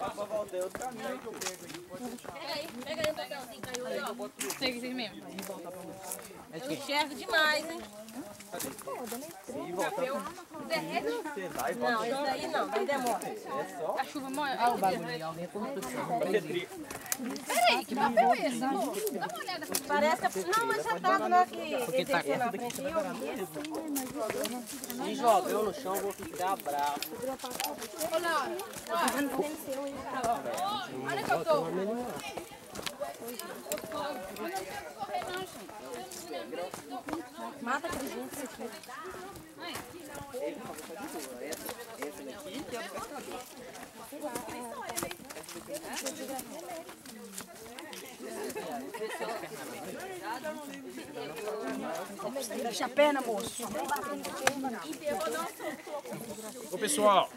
Pega aí o papelzinho que caiu aí, ó. Pega isso aí mesmo. Eu enxergo demais, hein? Derrete? Não, isso daí não, vai demorar. A chuva molha. Olha o bagulho, alguém cortou. Peraí, que papel é esse? Dá uma olhada. Parece que... Não, mas já tá, não é que... Porque tá aqui na frente. Se jogar eu no chão, vou ficar bravo. Olha, olha que eu tô. Mata aquele gente aqui. Essa daqui que é o pescador. Deixa a perna, moço. Ô, pessoal,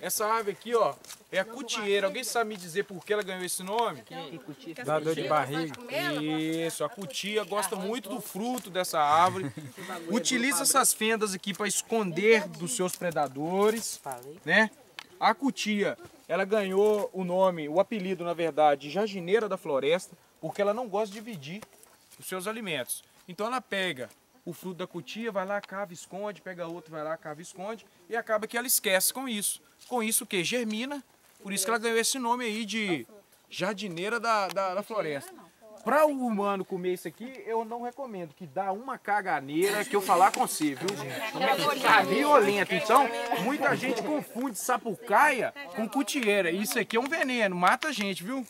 essa ave aqui, ó, é a cutieira. Alguém sabe me dizer por que ela ganhou esse nome? Dá dor de barriga. Isso, a cutia gosta muito do fruto dessa árvore. Utiliza essas fendas aqui para esconder dos seus predadores, né? A cutia, ela ganhou o nome, o apelido, na verdade, jardineira da floresta, porque ela não gosta de dividir os seus alimentos. Então ela pega o fruto da cutia, vai lá, cava, esconde, pega outro, vai lá, cava, esconde, e acaba que ela esquece com isso. Com isso o quê? Germina, por isso que ela ganhou esse nome aí de jardineira da floresta. Para o humano comer isso aqui, eu não recomendo, que dá uma caganeira que eu falar com você, viu, gente? É violento. Então, muita gente confunde sapucaia com cutieira. Isso aqui é um veneno, mata a gente, viu?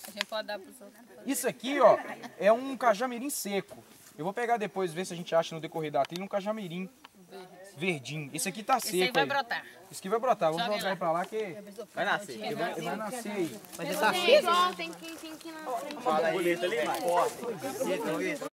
Isso aqui, ó, é um cajamirim seco. Eu vou pegar depois, ver se a gente acha no decorrer da trilha um cajamirim verdinho. Esse aqui tá seco. Esse aqui vai brotar. Esse aqui vai brotar. Vamos jogar pra lá que vai nascer. Vai nascer aí. Mas ele tá cheio. Tem que ir lá. Fala aí.